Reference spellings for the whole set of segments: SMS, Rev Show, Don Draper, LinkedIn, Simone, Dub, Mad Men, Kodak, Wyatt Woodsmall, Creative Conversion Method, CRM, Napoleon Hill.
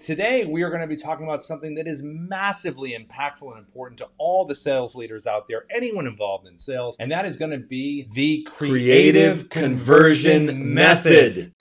Today, we are going to be talking about something that is massively impactful and important to all the sales leaders out there, anyone involved in sales, and that is going to be the Creative Conversion Method.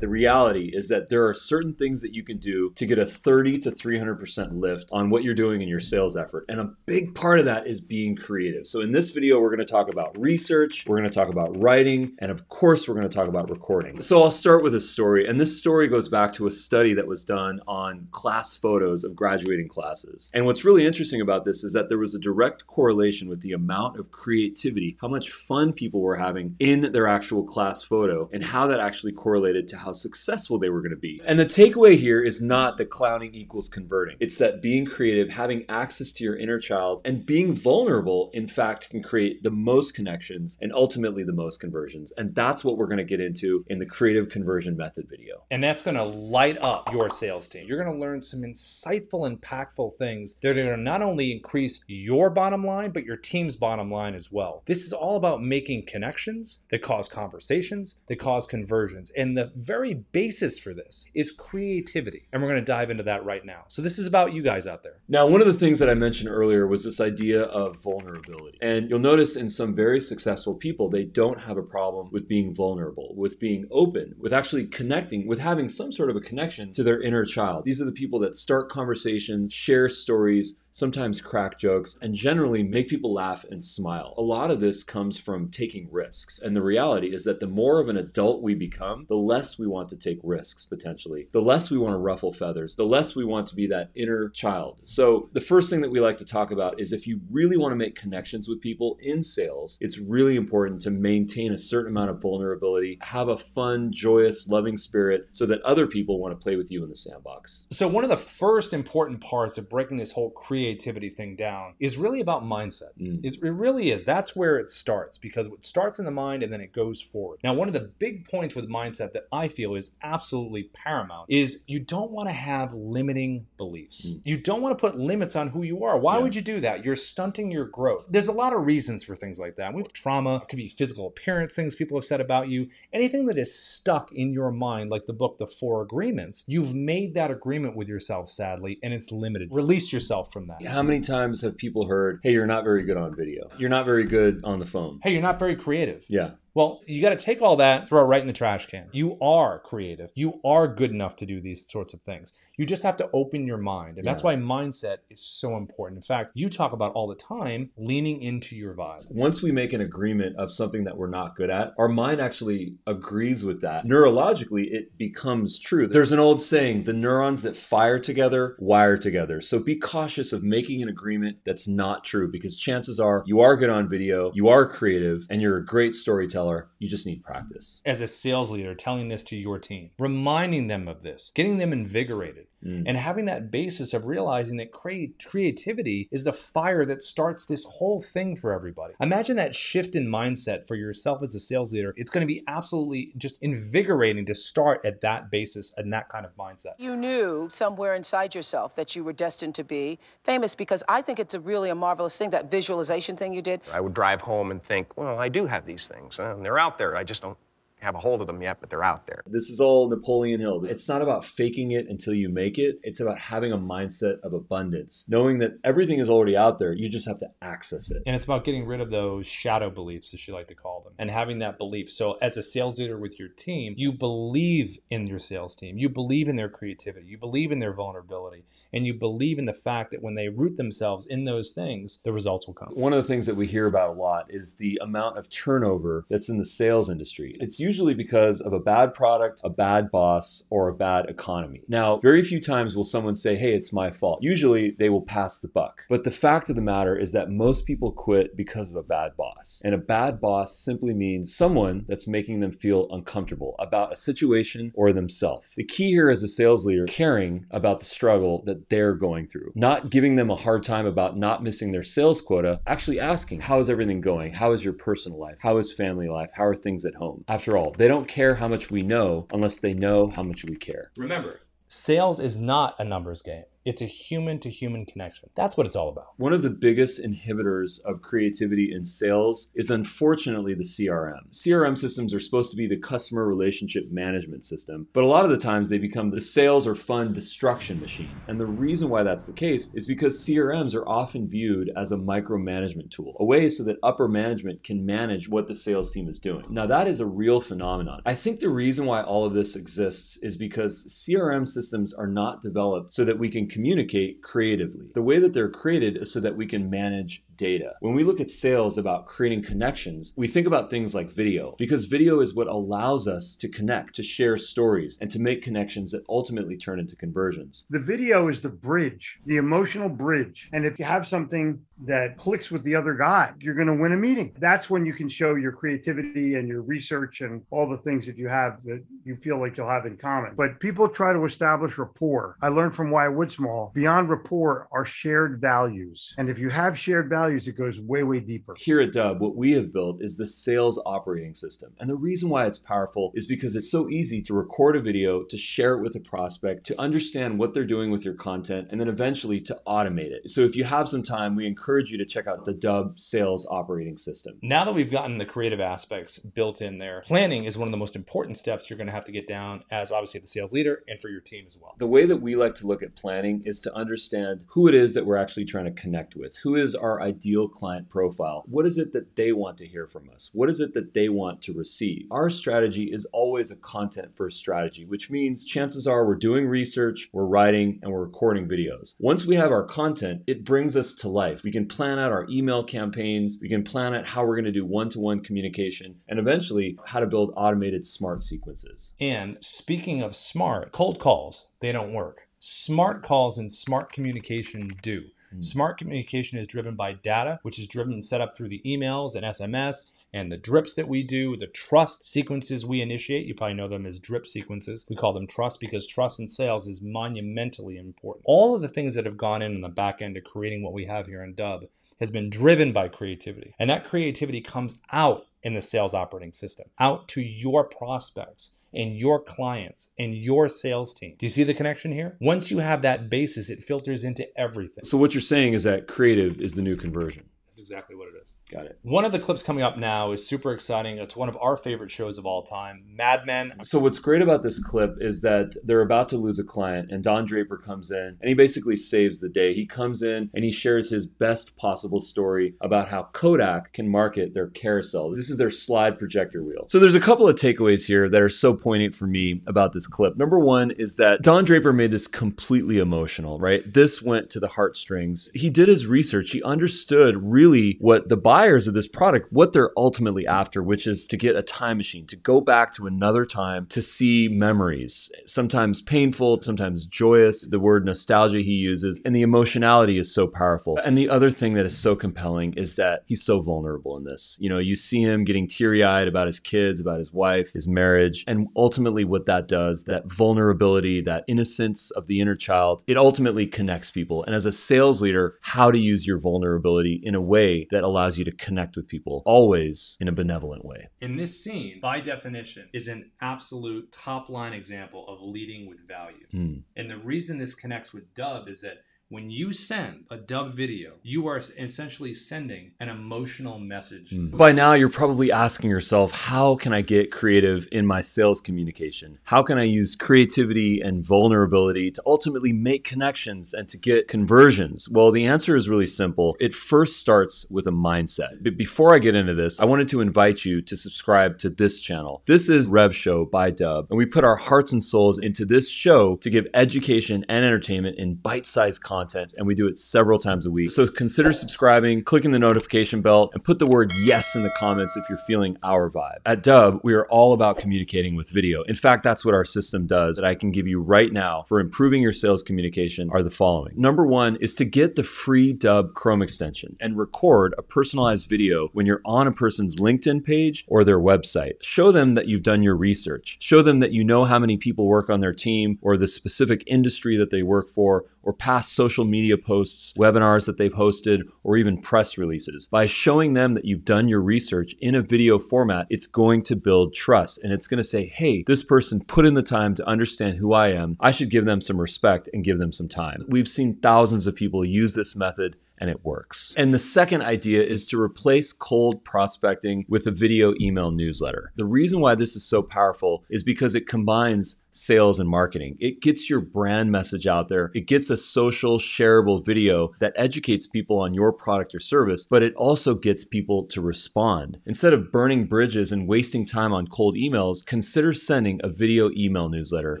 The reality is that there are certain things that you can do to get a 30 to 300% lift on what you're doing in your sales effort. And a big part of that is being creative. So in this video, we're going to talk about research, we're going to talk about writing, and of course, we're going to talk about recording. So I'll start with a story. And this story goes back to a study that was done on class photos of graduating classes. And what's really interesting about this is that there was a direct correlation with the amount of creativity, how much fun people were having in their actual class photo, and how that actually correlated to how successful they were going to be. And the takeaway here is not that clowning equals converting. It's that being creative, having access to your inner child, and being vulnerable, in fact, can create the most connections and ultimately the most conversions. And that's what we're going to get into in the Creative Conversion Method video. And that's going to light up your sales team. You're going to learn some insightful, impactful things that are going to not only increase your bottom line, but your team's bottom line as well. This is all about making connections that cause conversations, that cause conversions. And the very basis for this is creativity. And we're going to dive into that right now. So this is about you guys out there. Now, one of the things that I mentioned earlier was this idea of vulnerability. And you'll notice in some very successful people, they don't have a problem with being vulnerable, with being open, with actually connecting, with having some sort of a connection to their inner child. These are the people that start conversations, share stories, sometimes crack jokes, and generally make people laugh and smile. A lot of this comes from taking risks. And the reality is that the more of an adult we become, the less we want to take risks, potentially. The less we want to ruffle feathers, the less we want to be that inner child. So the first thing that we like to talk about is if you really want to make connections with people in sales, it's really important to maintain a certain amount of vulnerability, have a fun, joyous, loving spirit so that other people want to play with you in the sandbox. So one of the first important parts of breaking this whole creativity thing down is really about mindset. It really is. That's where it starts, because it starts in the mind and then it goes forward. Now, one of the big points with mindset that I feel is absolutely paramount is you don't want to have limiting beliefs. You don't want to put limits on who you are. Why would you do that? You're stunting your growth. There's a lot of reasons for things like that. We have trauma. It could be physical appearance, things people have said about you. Anything that is stuck in your mind, like the book, The Four Agreements, you've made that agreement with yourself, sadly, and it's limited. Release yourself from that. How many times have people heard, hey, you're not very good on video. You're not very good on the phone. Hey, you're not very creative. Yeah. Well, you got to take all that, throw it right in the trash can. You are creative. You are good enough to do these sorts of things. You just have to open your mind. And that's why mindset is so important. In fact, you talk about all the time leaning into your vibe. Once we make an agreement of something that we're not good at, our mind actually agrees with that. Neurologically, it becomes true. There's an old saying, the neurons that fire together, wire together. So be cautious of making an agreement that's not true, because chances are you are good on video, you are creative, and you're a great storyteller. You just need practice. As a sales leader, telling this to your team, reminding them of this, getting them invigorated, and having that basis of realizing that creativity is the fire that starts this whole thing for everybody. Imagine that shift in mindset for yourself as a sales leader. It's going to be absolutely just invigorating to start at that basis and that kind of mindset. You knew somewhere inside yourself that you were destined to be famous, because I think it's a really marvelous thing, that visualization thing you did. I would drive home and think, well, I do have these things. And they're out there. I just don't have a hold of them yet, but they're out there. This is all Napoleon Hill. It's not about faking it until you make it. It's about having a mindset of abundance, knowing that everything is already out there. You just have to access it. And it's about getting rid of those shadow beliefs, as you like to call them, and having that belief. So as a sales leader with your team, you believe in your sales team. You believe in their creativity. You believe in their vulnerability. And you believe in the fact that when they root themselves in those things, the results will come. One of the things that we hear about a lot is the amount of turnover that's in the sales industry. It's usually because of a bad product, a bad boss, or a bad economy. Now, very few times will someone say, hey, it's my fault. Usually they will pass the buck. But the fact of the matter is that most people quit because of a bad boss. And a bad boss simply means someone that's making them feel uncomfortable about a situation or themselves. The key here as a sales leader, caring about the struggle that they're going through, not giving them a hard time about not missing their sales quota, actually asking, how is everything going? How is your personal life? How is family life? How are things at home? After all, they don't care how much we know unless they know how much we care. Remember, sales is not a numbers game. It's a human-to-human connection. That's what it's all about. One of the biggest inhibitors of creativity in sales is, unfortunately, the CRM. CRM systems are supposed to be the customer relationship management system, but a lot of the times they become the sales or fund destruction machine. And the reason why that's the case is because CRMs are often viewed as a micromanagement tool, a way so that upper management can manage what the sales team is doing. Now, that is a real phenomenon. I think the reason why all of this exists is because CRM systems are not developed so that we can communicate creatively. The way that they're created is so that we can manage data. When we look at sales about creating connections, we think about things like video, because video is what allows us to connect, to share stories, and to make connections that ultimately turn into conversions. The video is the bridge, the emotional bridge. And if you have something that clicks with the other guy, you're going to win a meeting. That's when you can show your creativity and your research and all the things that you have that you feel like you'll have in common. But people try to establish rapport. I learned from Wyatt Woodsmall, beyond rapport are shared values. And if you have shared values, it goes way, way deeper. Here at Dub, what we have built is the sales operating system. And the reason why it's powerful is because it's so easy to record a video, to share it with a prospect, to understand what they're doing with your content, and then eventually to automate it. So if you have some time, we encourage you to check out the Dub sales operating system. Now that we've gotten the creative aspects built in there, planning is one of the most important steps you're going to have to get down as obviously the sales leader and for your team as well. The way that we like to look at planning is to understand who it is that we're actually trying to connect with. Who is our ideal client profile? What is it that they want to hear from us? What is it that they want to receive? Our strategy is always a content first strategy, which means chances are we're doing research, we're writing, and we're recording videos. Once we have our content, it brings us to life. We can plan out our email campaigns. We can plan out how we're going to do one-to-one communication and eventually how to build automated smart sequences. And speaking of smart, cold calls, they don't work. Smart calls and smart communication do. Smart communication is driven by data, which is driven and set up through the emails and SMS and the drips that we do, the trust sequences we initiate. You probably know them as drip sequences. We call them trust because trust in sales is monumentally important. All of the things that have gone in the back end of creating what we have here in Dub has been driven by creativity. And that creativity comes out in the sales operating system, out to your prospects and your clients and your sales team. Do you see the connection here? Once you have that basis, it filters into everything. So what you're saying is that creative is the new conversion. That's exactly what it is. Got it. One of the clips coming up now is super exciting. It's one of our favorite shows of all time, Mad Men. So what's great about this clip is that they're about to lose a client and Don Draper comes in and he basically saves the day. He comes in and he shares his best possible story about how Kodak can market their carousel. This is their slide projector wheel. So there's a couple of takeaways here that are so poignant for me about this clip. Number one is that Don Draper made this completely emotional, right? This went to the heartstrings. He did his research. He understood really what the buyers of this product, what they're ultimately after, which is to get a time machine, to go back to another time, to see memories, sometimes painful, sometimes joyous. The word nostalgia he uses, and the emotionality is so powerful. And the other thing that is so compelling is that he's so vulnerable in this. You know, you see him getting teary-eyed about his kids, about his wife, his marriage, and ultimately what that does, that vulnerability, that innocence of the inner child, it ultimately connects people. And as a sales leader, how to use your vulnerability in a way that allows you to connect with people, always in a benevolent way. In this scene, by definition, is an absolute top-line example of leading with value. And the reason this connects with Dub is that when you send a Dub video, you are essentially sending an emotional message. By now, you're probably asking yourself, how can I get creative in my sales communication? How can I use creativity and vulnerability to ultimately make connections and to get conversions? Well, the answer is really simple. It first starts with a mindset. But before I get into this, I wanted to invite you to subscribe to this channel. This is Rev Show by Dub, and we put our hearts and souls into this show to give education and entertainment in bite-sized content. And we do it several times a week. So consider subscribing, clicking the notification bell, and put the word yes in the comments if you're feeling our vibe. At Dub, we are all about communicating with video. In fact, that's what our system does that I can give you right now for improving your sales communication are the following. Number one is to get the free Dub Chrome extension and record a personalized video when you're on a person's LinkedIn page or their website. Show them that you've done your research. Show them that you know how many people work on their team or the specific industry that they work for, or past social media posts, webinars that they've hosted, or even press releases. By showing them that you've done your research in a video format, it's going to build trust. And it's going to say, hey, this person put in the time to understand who I am. I should give them some respect and give them some time. We've seen thousands of people use this method and it works. And the second idea is to replace cold prospecting with a video email newsletter. The reason why this is so powerful is because it combines sales and marketing. It gets your brand message out there. It gets a social shareable video that educates people on your product or service, but it also gets people to respond. Instead of burning bridges and wasting time on cold emails, consider sending a video email newsletter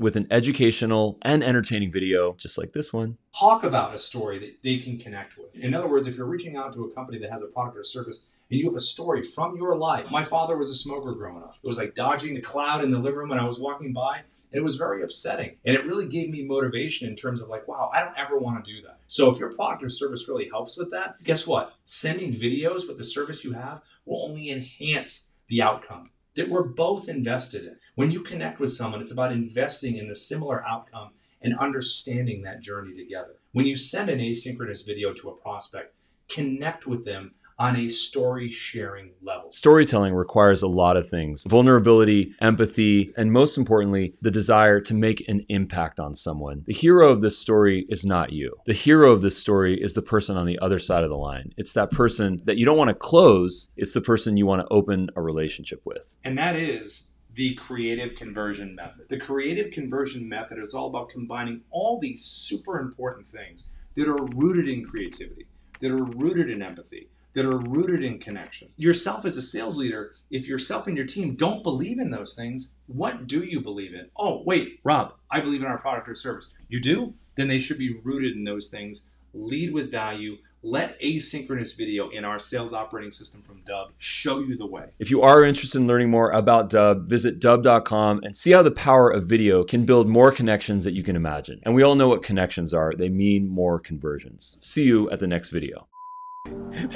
with an educational and entertaining video, just like this one. Talk about a story that they can connect with. In other words, if you're reaching out to a company that has a product or service, and you have a story from your life. My father was a smoker growing up. It was like dodging the cloud in the living room when I was walking by. And it was very upsetting. And it really gave me motivation in terms of like, wow, I don't ever want to do that. So if your product or service really helps with that, guess what? Sending videos with the service you have will only enhance the outcome that we're both invested in. When you connect with someone, it's about investing in the similar outcome and understanding that journey together. When you send an asynchronous video to a prospect, connect with them on a story sharing level. Storytelling requires a lot of things: vulnerability, empathy, and most importantly, the desire to make an impact on someone. The hero of this story is not you. The hero of this story is the person on the other side of the line. It's that person that you don't want to close. It's the person you want to open a relationship with. And that is the Creative Conversion Method. The Creative Conversion Method is all about combining all these super important things that are rooted in creativity, that are rooted in empathy, that are rooted in connection. Yourself as a sales leader, if yourself and your team don't believe in those things, what do you believe in? Oh, wait, Rob, I believe in our product or service. You do? Then they should be rooted in those things. Lead with value. Let asynchronous video in our sales operating system from Dub show you the way. If you are interested in learning more about Dub, visit dub.com and see how the power of video can build more connections that you can imagine. And we all know what connections are. They mean more conversions. See you at the next video.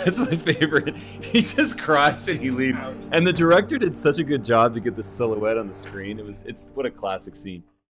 That's my favorite. He just cries and he leaves. And the director did such a good job to get the silhouette on the screen. It's what a classic scene.